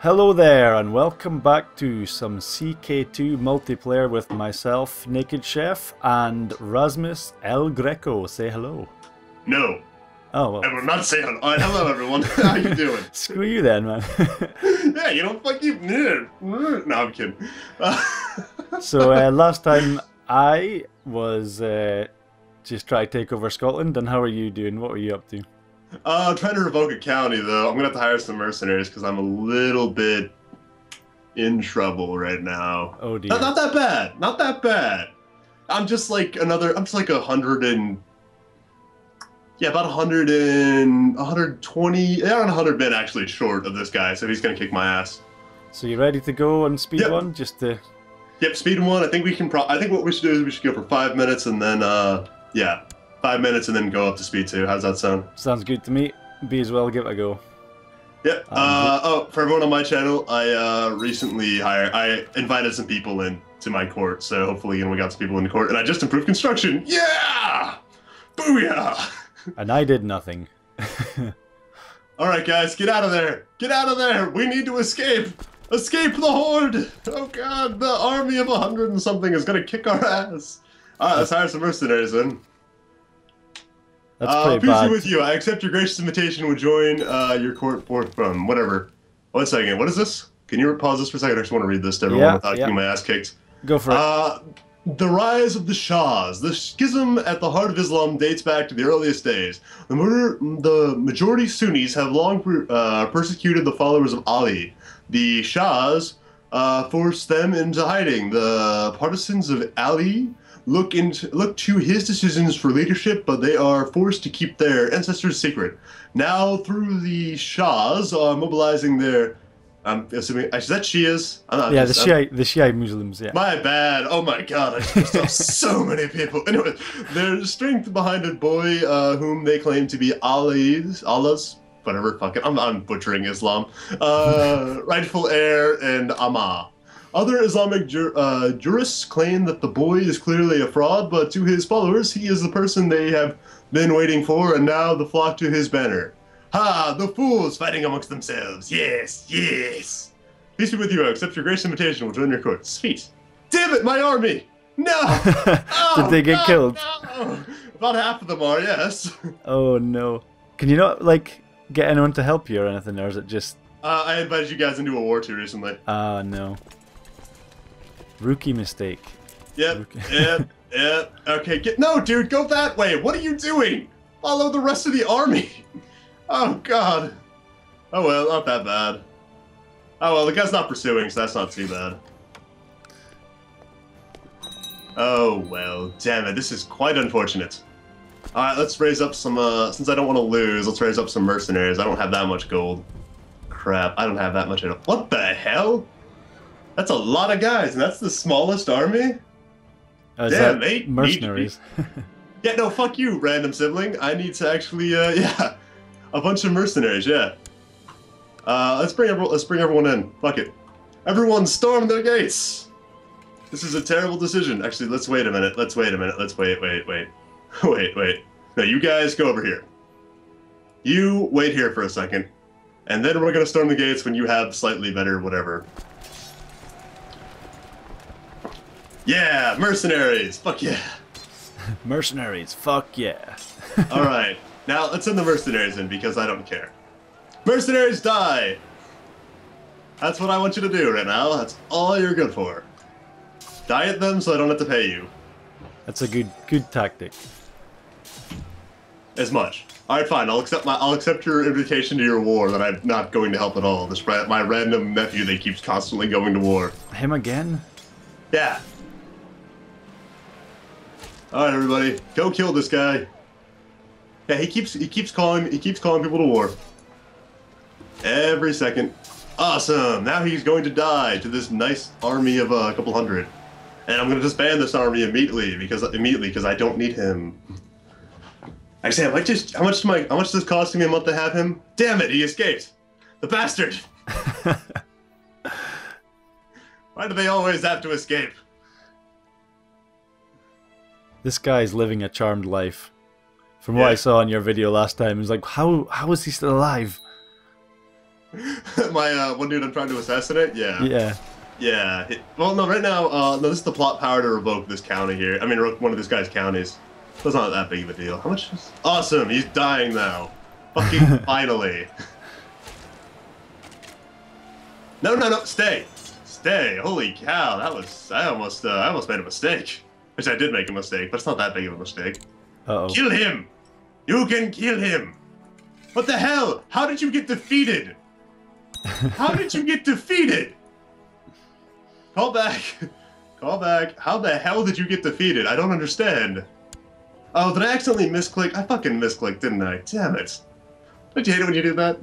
Hello there and welcome back to some CK2 multiplayer with myself, Naked Chef, and Rasmus El Greco. Say hello. No. Oh, well. I will not say hello. Hello everyone, how you doing? Screw you then, man. Yeah, you don't fucking... No, I'm kidding. So last time I was just trying to take over Scotland, and how are you doing? What were you up to? I'm trying to revoke a county, though. I'm going to have to hire some mercenaries because I'm a little bit in trouble right now. Oh, dear. Not that bad. Not that bad. I'm just like another... I'm just like 100 and... Yeah, about 100 and... 120... around 100 bit, actually, short of this guy, so he's going to kick my ass. So you ready to go on speed one? Just to... Yep, speed one. I think we can... I think what we should do is we should go for 5 minutes and then, yeah... 5 minutes and then go up to speed 2. How's that sound? Sounds good to me. Be as well, give it a go. Yep. Oh, for everyone on my channel, I recently hired... I invited some people in to my court, so hopefully we got some people in court. And I just improved construction. Yeah! Booyah! And I did nothing. All right, guys, get out of there. Get out of there. We need to escape. Escape the horde. Oh, God, the army of 100 and something is going to kick our ass. All right, let's hire some mercenaries then. That's pretty bad. Peace be with you. I accept your gracious invitation to join your court forth from whatever. One second. What is this? Can you pause this for a second? I just want to read this to everyone without getting my ass kicked. Go for it. The rise of the Shahs. The schism at the heart of Islam dates back to the earliest days. The majority Sunnis have long persecuted the followers of Ali. The Shahs forced them into hiding. The partisans of Ali... Look to his decisions for leadership, but they are forced to keep their ancestors secret. Now, through the Shahs, are mobilizing their... I'm assuming... Is that Shias? I'm not, yeah, the Shia Muslims, yeah. My bad. Oh, my God. I just up so many people. Anyway, their strength behind a boy whom they claim to be Allah's... Whatever, fuck it. I'm butchering Islam. Rightful heir and Amma. Other Islamic jurists claim that the boy is clearly a fraud, but to his followers, he is the person they have been waiting for, and now the flock to his banner. Ha! The fools fighting amongst themselves. Yes, yes. Peace be with you. I accept your gracious invitation. We'll join your court. Sweet. Damn it, my army! No! Oh, did they get killed? No. About half of them are, yes. Oh, no. Can you not, like, get anyone to help you or anything, or is it just... I invited you guys into a war too recently. Ah, no. Rookie mistake. Yep, rookie. Yep. Okay, no, dude, go that way. What are you doing? Follow the rest of the army. Oh, God. Oh, well, not that bad. Oh, well, the guy's not pursuing, so that's not too bad. Oh, well, damn it. This is quite unfortunate. All right, let's raise up some, since I don't want to lose, let's raise up some mercenaries. I don't have that much gold. Crap, I don't have that much at all. What the hell? That's a lot of guys, and that's the smallest army? Damn, they mercenaries. Yeah, no, fuck you, random sibling. I need to actually, yeah, a bunch of mercenaries, yeah. Let's bring everyone in. Fuck it. Everyone storm their gates! This is a terrible decision. Actually, let's wait a minute. Let's wait a minute. Let's wait. Wait. No, you guys go over here. You wait here for a second. And then we're gonna storm the gates when you have slightly better whatever. Yeah, mercenaries. Fuck yeah. Mercenaries. Fuck yeah. All right. Now let's send the mercenaries in because I don't care. Mercenaries die. That's what I want you to do right now. That's all you're good for. Diet them so I don't have to pay you. That's a good tactic. As much. All right, fine. I'll accept your invitation to your war that I'm not going to help at all. This my random nephew that keeps constantly going to war. Him again? Yeah. Alright everybody, go kill this guy. Yeah, he keeps calling people to war. Every second. Awesome! Now he's going to die to this nice army of a couple hundred. And I'm gonna disband this army immediately because I don't need him. Actually, how much does this cost me a month to have him? Damn it, he escaped! The bastard! Why do they always have to escape? This guy is living a charmed life. From what I saw in your video last time, it was like, how is he still alive? My one dude I'm trying to assassinate? Yeah. Yeah. Yeah. Well, no, right now, no, this is the plot power to revoke this county here. I mean, one of this guy's counties. So it's not that big of a deal. How much? Awesome! He's dying now. Fucking finally. No, no, no! Stay! Stay! Holy cow! That was... I almost made a mistake. Which I did make a mistake, but it's not that big of a mistake. Uh-oh. Kill him! You can kill him! What the hell? How did you get defeated? How did you get defeated? Call back. Call back. How the hell did you get defeated? I don't understand. Oh, did I accidentally misclick? I fucking misclicked, didn't I? Damn it. Don't you hate it when you do that?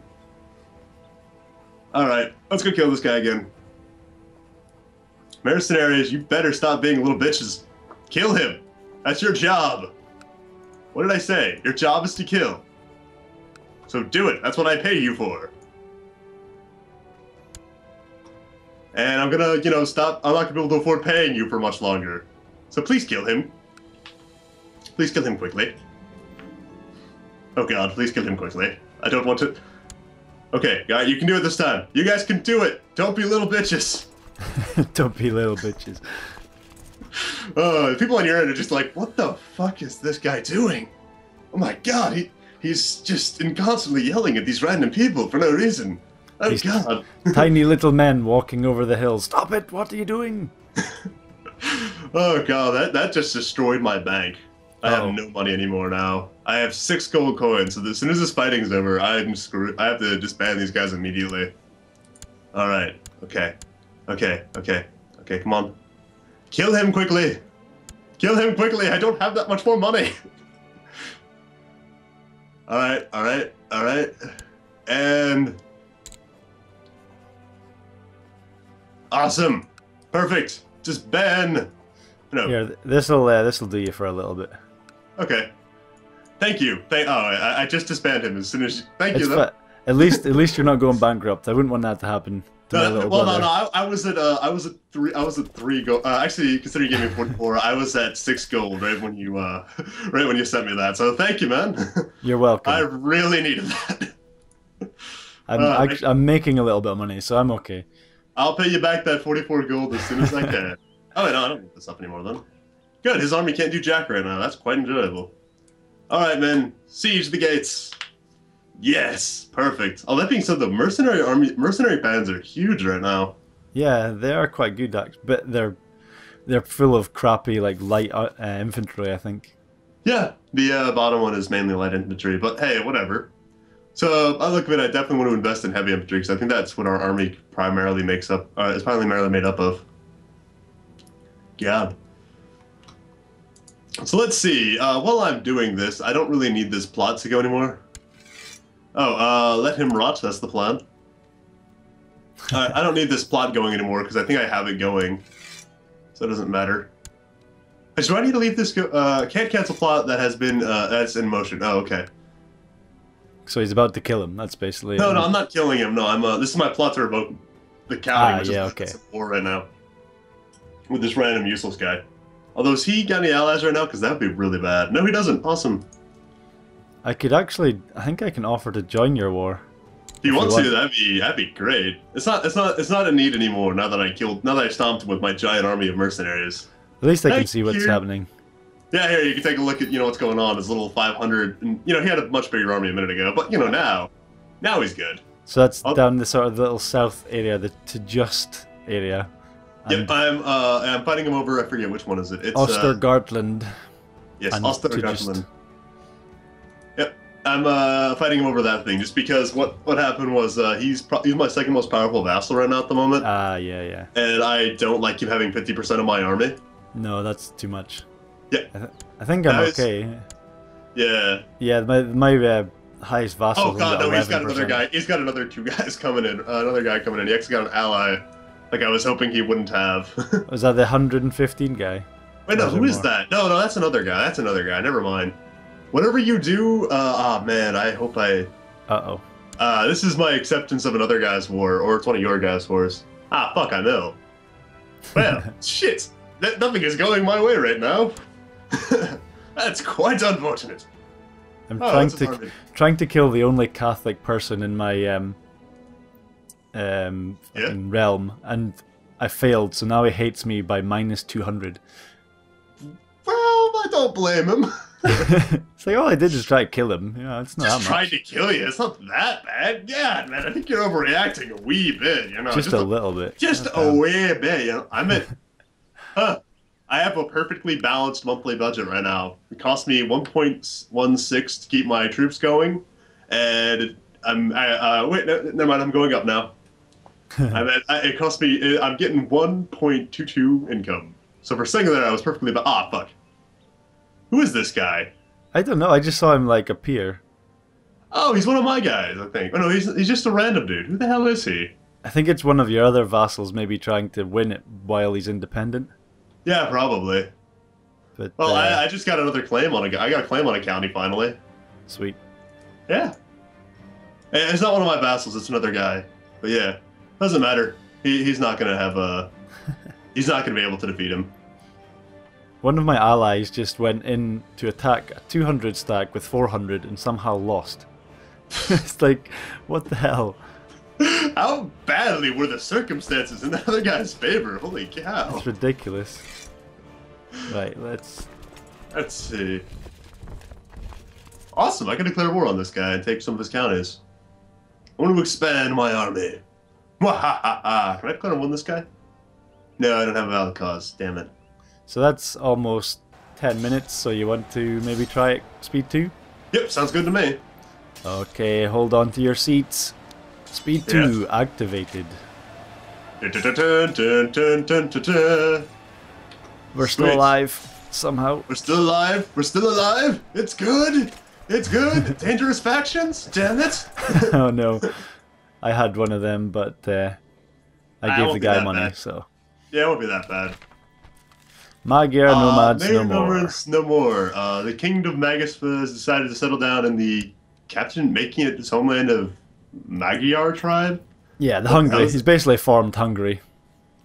Alright, let's go kill this guy again. Mercenaries, you better stop being little bitches. Kill him. That's your job. What did I say? Your job is to kill. So do it. That's what I pay you for. And I'm gonna, you know, stop. I'm not gonna be able to afford paying you for much longer. So please kill him. Please kill him quickly. Oh god, please kill him quickly. I don't want to... Okay, guy, you can do it this time. You guys can do it. Don't be little bitches. Don't be little bitches. The people on your end are just like, what the fuck is this guy doing? Oh my god, he's just constantly yelling at these random people for no reason. Oh these god. Tiny little men walking over the hill. Stop it, what are you doing? Oh god, that just destroyed my bank. I have no money anymore now. I have 6 gold coins, so as soon as this fighting's over, I'm screwed. I have to disband these guys immediately. Alright, okay. Okay, okay, okay, come on. Kill him quickly! Kill him quickly! I don't have that much more money! Alright, alright, alright. And... Awesome! Perfect! Just ban! No. Yeah, this'll do you for a little bit. Okay. Thank you. I just disbanded him as soon as... Thank you, though. At least you're not going bankrupt. I wouldn't want that to happen. No, well, no, no. I was at three gold. Actually, considering you gave me 44, I was at 6 gold right when you sent me that. So thank you, man. You're welcome. I really needed that. I'm making a little bit of money, so I'm okay. I'll pay you back that 44 gold as soon as I can. Oh no, I don't want this up anymore then. Good. His army can't do jack right now. That's quite enjoyable. All right, man. Siege the gates. Yes, perfect. Oh, that being said, the mercenary bands are huge right now. Yeah, they are quite good, but they're full of crappy like light infantry, I think. Yeah, the bottom one is mainly light infantry, but hey, whatever. So I look at it. I definitely want to invest in heavy infantry because I think that's what our army primarily makes up. It's primarily made up of. Yeah. So let's see. While I'm doing this, I don't really need this plot to go anymore. Oh, let him rot, that's the plan. I don't need this plot going anymore, because I think I have it going. So it doesn't matter. Do I need to leave this go? Can't cancel plot that has been, that's in motion. Oh, okay. So he's about to kill him, that's basically... No, no, I'm not killing him, no, this is my plot to revoke the county, which is okay. War right now. With this random useless guy. Although, has he got any allies right now? Because that would be really bad. No, he doesn't, awesome. I could actually, I think I can offer to join your war. If you want to, that'd be great. It's not a need anymore now that I stomped him with my giant army of mercenaries. At least I can see what's happening. Yeah, here, you can take a look at, you know, what's going on. His little 500, and, you know, he had a much bigger army a minute ago, but, you know, now he's good. So that's down the sort of little south area, the Tajust area. Yep, I'm fighting him over, I forget which one is it. It's Östergötland. Yes, Östergötland. I'm fighting him over that thing just because what happened was he's my second most powerful vassal right now at the moment. Yeah, yeah. And I don't like him having 50% of my army. No, that's too much. Yeah. I think I'm okay. Yeah. Yeah, my highest vassal. Oh god, no, he's got another guy. He's got another 2 guys coming in. Another guy coming in. He actually got an ally, like I was hoping he wouldn't have. Was that the 115 guy? Wait, no, who is that? No, no, that's another guy. That's another guy. Never mind. Whatever you do, man, I hope I... Uh-oh. This is my acceptance of another guy's war, or it's one of your guys' wars. Ah, fuck, I know. Well, shit. Nothing is going my way right now. That's quite unfortunate. I'm trying to kill the only Catholic person in my in realm, and I failed, so now he hates me by -200. Well, I don't blame him. It's like, all I did is try to kill him. Yeah, it's not just that much. Just tried to kill you. It's not that bad. Yeah, man, I think you're overreacting a wee bit, you know. Just a little bit. Just a wee bit, you know. I'm at... I have a perfectly balanced monthly budget right now. It costs me 1.16 to keep my troops going, and I'm... wait, no, never mind, I'm going up now. It cost me... I'm getting 1.22 income. So for saying that, I was perfectly... Ah, fuck. Who is this guy? I don't know. I just saw him, like, appear. Oh, he's one of my guys, I think. Oh, no, he's just a random dude. Who the hell is he? I think it's one of your other vassals maybe trying to win it while he's independent. Yeah, probably. But, well, I just got another claim on a... I got a claim on a county, finally. Sweet. Yeah. It's not one of my vassals. It's another guy. But, yeah. Doesn't matter. He's not gonna have a... He's not gonna be able to defeat him. One of my allies just went in to attack a 200 stack with 400 and somehow lost. It's like, what the hell? How badly were the circumstances in the other guy's favor? Holy cow! It's ridiculous. Right, let's see. Awesome! I can declare war on this guy and take some of his counties. I want to expand my army. Wahahaha! Can I declare and win this guy? No, I don't have a valid cause. Damn it. So that's almost 10 minutes, so you want to maybe try it speed 2? Yep, sounds good to me. Okay, hold on to your seats. Speed 2 activated. We're still alive, somehow. We're still alive, we're still alive! It's good! It's good! Dangerous factions, damn it! Oh no, I had one of them, but I gave the guy money, so... Yeah, it won't be that bad. Magyar nomads no more. No more. The kingdom of Magaspa has decided to settle down in the captain, making it this homeland of Magyar tribe? Yeah, the Hungary. He's basically formed Hungary.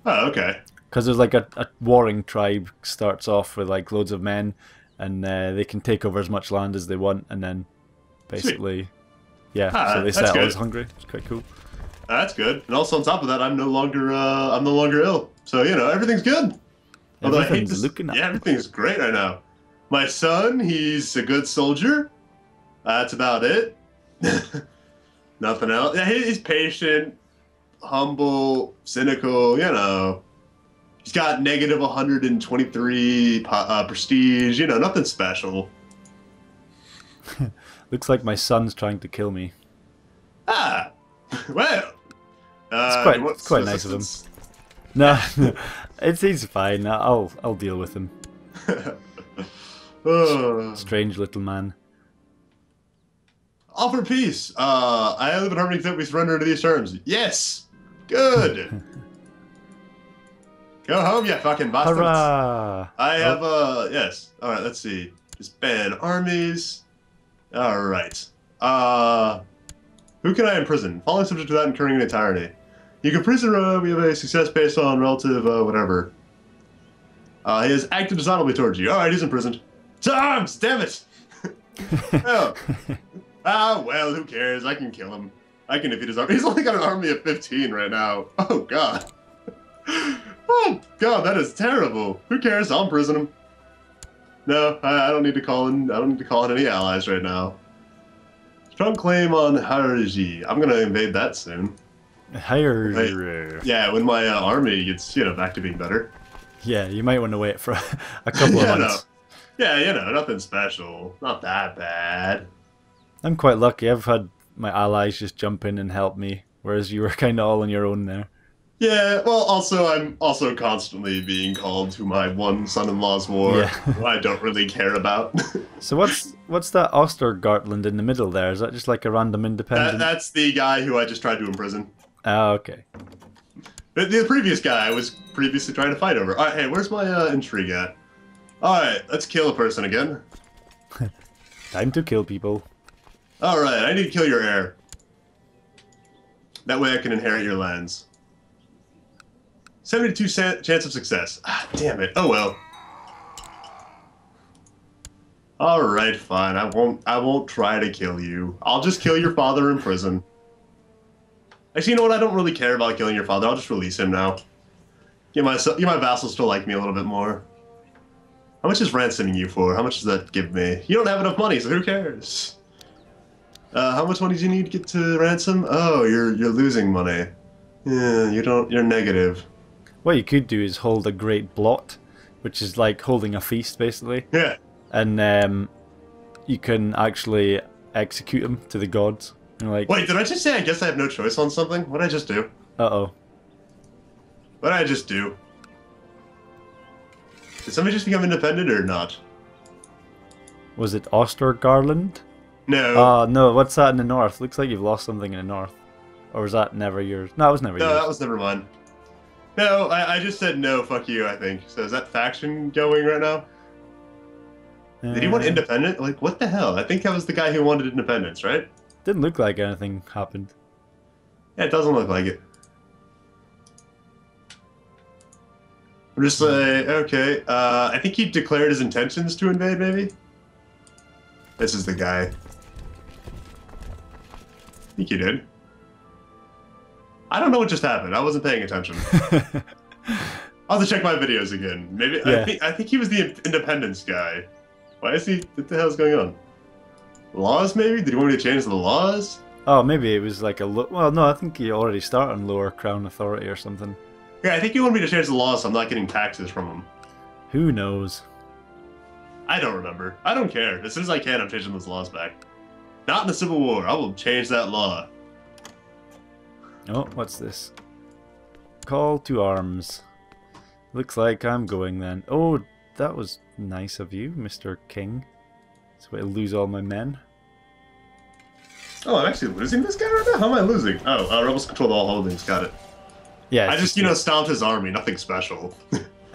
Oh, okay. Because there's like a warring tribe starts off with like loads of men, and they can take over as much land as they want, and then basically, so they settle as Hungary. It's quite cool. That's good. And also on top of that, I'm no longer ill, so you know everything's good. Although I hate this, everything's great right now. My son, he's a good soldier. That's about it. Nothing else. Yeah, he's patient, humble, cynical, you know. He's got negative 123 prestige, you know, nothing special. Looks like my son's trying to kill me. Ah, well. It's quite nice of him. No, he's fine. I'll deal with him. Strange little man. Offer peace. I live in harmony that we surrender to these terms. Yes. Good. Go home, you fucking bastards. Hurrah. I have yes. All right. Let's see. Just ban armies. All right. Who can I imprison? Falling subject without incurring any tyranny. You can prison him. We have a success based on relative whatever. His active design will be towards you. All right, he's imprisoned. Tom's, damn it! Oh. Ah, well, who cares? I can kill him. I can defeat his army. He's only got an army of 15 right now. Oh god. Oh god, that is terrible. Who cares? I'll imprison him. No, I don't need to call in. I don't need to call in any allies right now. Strong claim on Haraji. I'm gonna invade that soon. Higher. Yeah, when my army gets, you know, back to being better. Yeah, you might want to wait for a couple of months. No. Yeah, you know, nothing special. Not that bad. I'm quite lucky. I've had my allies just jump in and help me, whereas you were kind of all on your own there. Yeah, well, also, I'm also constantly being called to my one son-in-law's war, who I don't really care about. So what's that Östergötland in the middle there? Is that just like a random independent? That's the guy who I just tried to imprison. Oh, okay. The previous guy I was previously trying to fight over. Alright, hey, where's my intrigue at? Alright, let's kill a person again. Time to kill people. Alright, I need to kill your heir. That way I can inherit your lands. 72% chance of success. Ah, damn it. Oh well. Alright, fine. I won't try to kill you. I'll just kill your father in prison. Actually, you know what? I don't really care about killing your father. I'll just release him now. Get my vassals to like me a little bit more. How much is ransoming you for? How much does that give me? You don't have enough money, so who cares? How much money do you need to get to ransom? Oh, you're losing money. Yeah, you're negative. What you could do is hold a great blot, which is like holding a feast, basically. Yeah. And you can actually execute them to the gods. And like, wait, did I just say I guess I have no choice on something? What did I just do? Uh-oh. What did I just do? Did somebody just become independent or not? Was it Östergötland? No. Oh, no, what's that in the north? Looks like you've lost something in the north. Or was that never yours? No, it was never yours. No, that was never mine. No, I just said no, fuck you, I think. So is that faction going right now? Did he want independent? Like, what the hell? I think that was the guy who wanted independence, right? Didn't look like anything happened. Yeah, it doesn't look like it. I'm just like, okay, I think he declared his intentions to invade, maybe? This is the guy. I think he did. I don't know what just happened. I wasn't paying attention. I'll have to check my videos again. Maybe yeah. I think he was the independence guy. Why is he? What the hell's going on? Laws, maybe? Did he want me to change the laws? Oh, maybe it was like a well, no, I think he already started on lower crown authority or something. Yeah, I think he wanted me to change the laws so I'm not getting taxes from him. Who knows? I don't remember. I don't care. As soon as I can, I'm changing those laws back. Not in the Civil War. I will change that law. Oh, what's this? Call to arms. Looks like I'm going then. Oh, that was nice of you, Mr. King. That's a way to lose all my men. Oh, I'm actually losing this guy right now? How am I losing? Oh, rebels control all holdings. Got it. Yeah. I just, you know, stomped his army. Nothing special. Ain't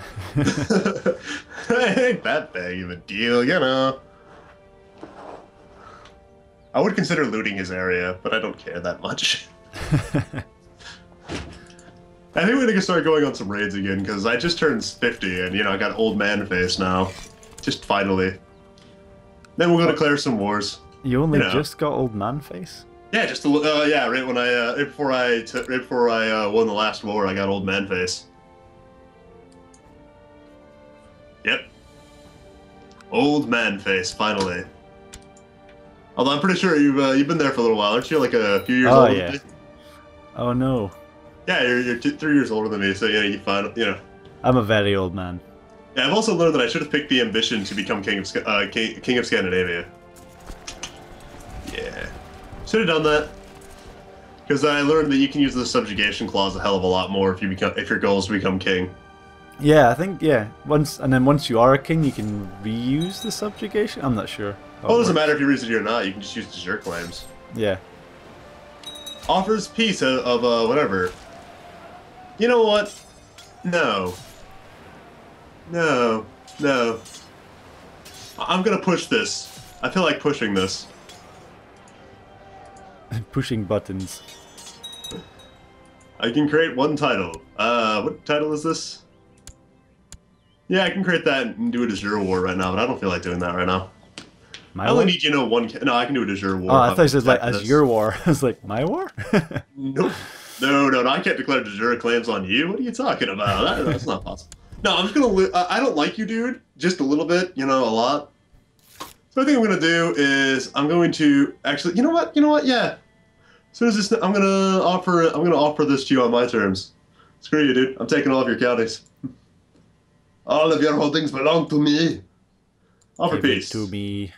that big of a deal, you know. I would consider looting his area, but I don't care that much. I think we're gonna start going on some raids again because I just turned 50 and you know I got old man face now, just finally. Then we'll go declare some wars. You only just got old man face? Yeah, just yeah, right when I right before I won the last war, I got old man face. Yep, old man face finally. Although I'm pretty sure you've been there for a little while, aren't you? Like a few years older than me? Oh no. Yeah, you're 3 years older than me, so yeah, you find I'm a very old man. Yeah, I've also learned that I should have picked the ambition to become king of Scandinavia. Yeah, should have done that. Because I learned that you can use the subjugation clause a hell of a lot more if your goal is to become king. Yeah, I think once you are a king, you can reuse the subjugation. I'm not sure. Well, it doesn't matter if you reuse it or not. You can just use it as your claims. Yeah. Offers peace of whatever. You know what? No. No. No. I'm gonna push this. I feel like pushing this. Pushing buttons. I can create one title. What title is this? Yeah, I can create that and do it as your war right now, but I don't feel like doing that right now. I only need, you know, one... No, I can do it as your war. Oh, I thought it was like, as your war. I was like, my war? Nope. No, I can't declare de jure claims on you. What are you talking about? That's not possible. No, I'm just going to... I don't like you, dude. Just a little bit, you know, a lot. So I think I'm going to do is I'm going to... Actually, you know what? You know what? Yeah. As soon as this... I'm going to offer this to you on my terms. Screw you, dude. I'm taking all of your counties. All of your holdings belong to me. Offer peace. To me.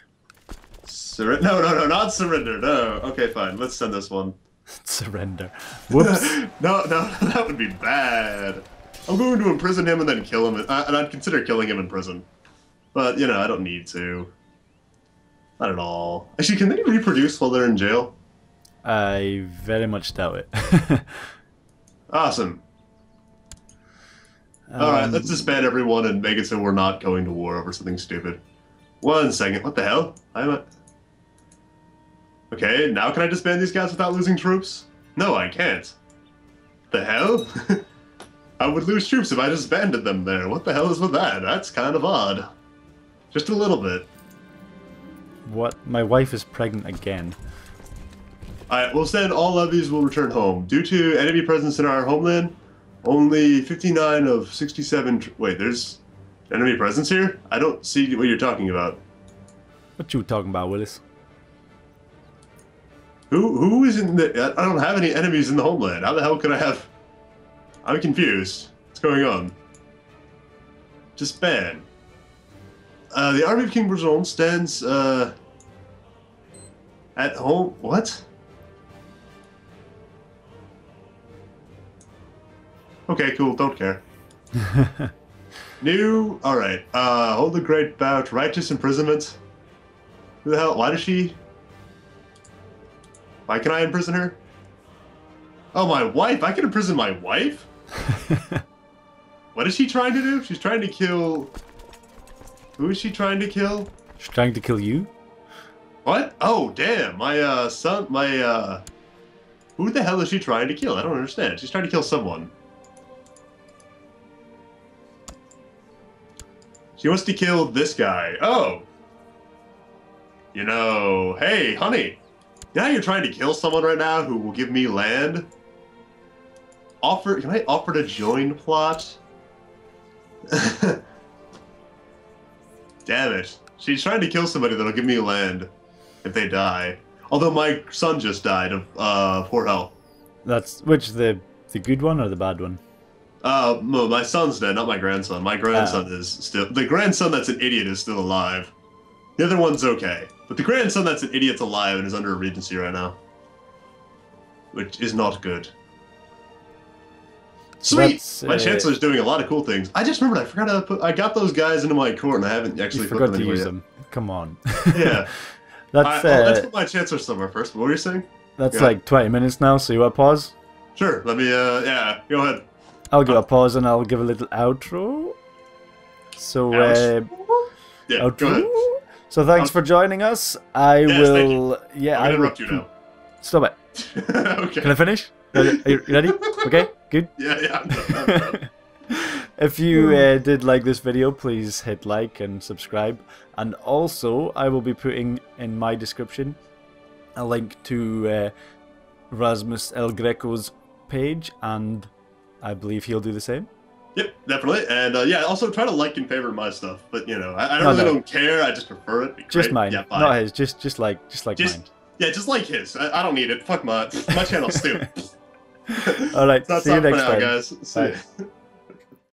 No, not surrender. No. Okay, fine. Let's send this one. Surrender. Whoops. No, that would be bad. I'm going to imprison him and then kill him, and I'd consider killing him in prison. But you know, I don't need to. Not at all. Actually, can they reproduce while they're in jail? I very much doubt it. Awesome. All right, let's disband everyone and make it so we're not going to war over something stupid. One second. What the hell? Okay, now can I disband these guys without losing troops? No, I can't. The hell? I would lose troops if I disbanded them there. What the hell is with that? That's kind of odd. Just a little bit. What? My wife is pregnant again. Alright, we'll send all levies will return home. Due to enemy presence in our homeland, only 59 of 67... Wait, there's enemy presence here? I don't see what you're talking about. What you talking about, Willis? Who is in the... I don't have any enemies in the homeland. How the hell could I have... I'm confused. What's going on? Just ban. The army of King Brazil stands, at home? What? Okay, cool. Don't care. New. All right. Hold the great bout. Righteous imprisonment. Who the hell? Why does she? Why can I imprison her? Oh, my wife. I can imprison my wife? What is she trying to do? She's trying to kill. Who is she trying to kill? She's trying to kill you. What? Oh, damn. My son. My Who the hell is she trying to kill? I don't understand. She's trying to kill someone. She wants to kill this guy. Oh. You know, hey, honey. Now you're trying to kill someone right now who will give me land. Offer, can I offer to join plot? Damn it. She's trying to kill somebody that'll give me land if they die. Although my son just died of poor health. That's, which, the good one or the bad one? My son's dead, not my grandson. My grandson is still... The grandson that's an idiot is still alive. The other one's okay. But the grandson that's an idiot's alive and is under a regency right now. Which is not good. Sweet! My chancellor's doing a lot of cool things. I just remembered, I forgot to put... I got those guys into my court and I haven't actually put them in yet. You forgot to use them. Come on. Yeah. That's, let's put my chancellor somewhere first. What were you saying? That's like 20 minutes now, so you want to pause? Sure, let me... yeah, go ahead. I'll give a pause and I'll give a little outro. So, yeah, outro. So thanks for joining us. I will. Yeah, I'll interrupt you now. Stop it. Okay. Can I finish? Are you ready? Okay. Good. Yeah. I'm done. If you did like this video, please hit like and subscribe. And also, I will be putting in my description a link to Rasmus El Greco's page and. I believe he'll do the same. Yep, definitely. And yeah, also try to like and favor my stuff. But you know, I really don't care. I just prefer it. Just mine, yeah, not his. Just like mine. Yeah, just like his. I don't need it. Fuck my channel's stupid. All right, see you next time, guys. See you.